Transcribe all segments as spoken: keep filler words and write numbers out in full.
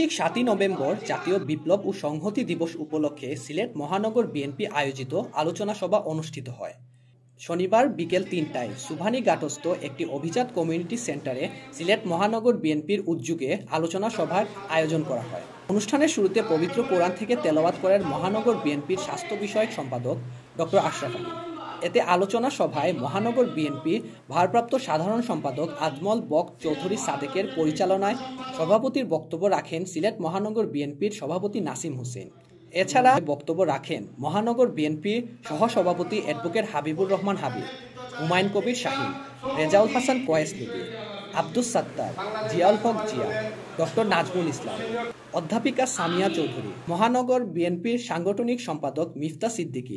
ঐতিহাসিক সাতই নভেম্বর জাতীয় বিপ্লব ও সংহতি দিবস উপলক্ষে সিলেট মহানগর বিএনপি আয়োজিত আলোচনা সভা অনুষ্ঠিত হয়। শনিবার বিকেল তিনটায় সুবহানীঘাটস্থ একটি অভিজাত কমিউনিটি সেন্টারে সিলেট মহানগর বিএনপির উদ্যোগে আলোচনা সভার আয়োজন করা হয়। অনুষ্ঠানের শুরুতে পবিত্র কোরআন থেকে তেলাওয়াত করেন মহানগর বিএনপির স্বাস্থ্য বিষয়ক সম্পাদক ডক্টর আশরাফ আলী। এতে আলোচনা সভায় মহানগর বিএনপি ভারপ্রাপ্ত সাধারণ সম্পাদক আজমল বক চৌধুরী সাদেকের পরিচালনায় সভাপতির বক্তব্য রাখেন সিলেট মহানগর বিএনপির সভাপতি নাসিম হোসাইন। এছাড়া বক্তব্য রাখেন মহানগর বিএনপির সহসভাপতি অ্যাডভোকেট হাবিবুর রহমান হাবিব, হুমায়ুন কবির শাহীন, রেজাউল হাসান কয়েস লিপি, আব্দুস সাত্তার, জিয়াউল হক জিয়া, ডক্টর নাজমুল ইসলাম, অধ্যাপিকা সামিয়া চৌধুরী, মহানগর বিএনপির সাংগঠনিক সম্পাদক মিফতা সিদ্দিকী,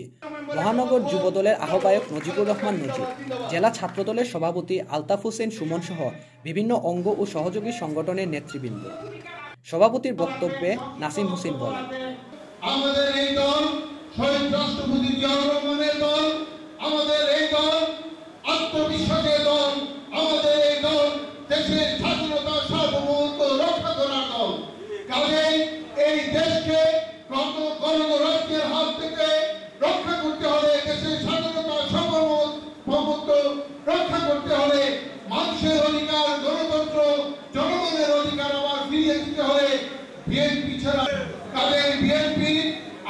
মহানগর যুবদলের আহ্বায়ক নজিবুর রহমান নজিব, জেলা ছাত্রদলের সভাপতি আলতাফ হোসেন সুমন সহ বিভিন্ন অঙ্গ ও সহযোগী সংগঠনের নেতৃবৃন্দ। সভাপতির বক্তব্যে নাসিম হোসাইন বলেন, আমাদের এই দল শহীদ রাষ্ট্রপতি জিয়া রহমানের দল, আমাদের এই দল আত্মবিশ্বাসের দল, আমাদের এই দল দেশের স্বাধীনতা সার্বভৌমত্ব রক্ষা করার দল। কাজেই এই দেশকে গণতন্ত্রের হাত থেকে রক্ষা করতে হলে, দেশের স্বাধীনতা সার্বভৌমত্ব রক্ষা করতে হলে, মানুষের অধিকার, গণতন্ত্র, জনগণের অধিকার আবার ফিরিয়ে দিতে হলে বিএনপি ছাড়া। কাজেই বিএনপি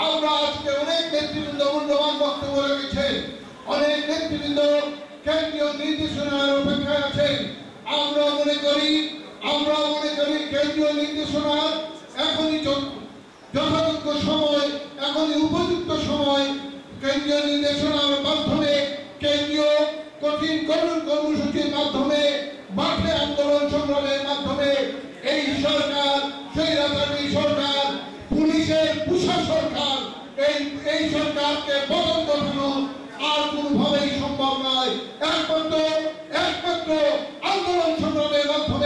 আমরা আজকে অনেক নেতৃবৃন্দ মূল্যবান বক্তব্য রেখেছে, অনেক নেতৃবৃন্দ কেন্দ্রীয় নির্দেশনার অপেক্ষায় আছেন। আমরা মনে করি আমরা মনে করি কেন্দ্রীয় নির্দেশনা এখনই যথাযোগ্য সময়, এখনই উপযুক্ত সময়। কেন্দ্রীয় নির্দেশনার মাধ্যমে, কেন্দ্রীয় কঠিন কঠোর কর্মসূচির মাধ্যমে, মাঠে আন্দোলন সংগ্রামের মাধ্যমে এই সরকার, সেই রাজনৈতিক সরকার, পুলিশের পুষা সরকার, এই এই সরকারকে বদল ঘটানো আর কোনোভাবেই সম্ভব নয়। একমাত্র একমাত্র আন্দোলন সংগ্রামের মাধ্যমে।